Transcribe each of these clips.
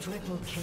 Triple kill.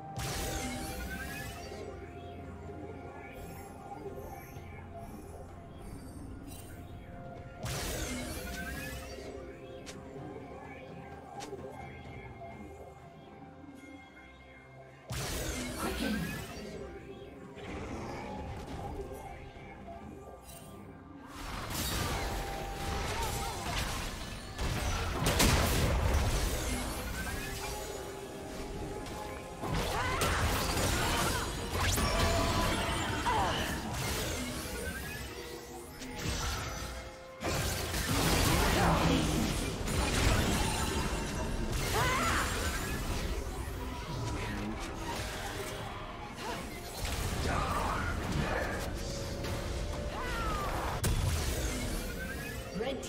Red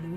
Blue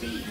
Speed.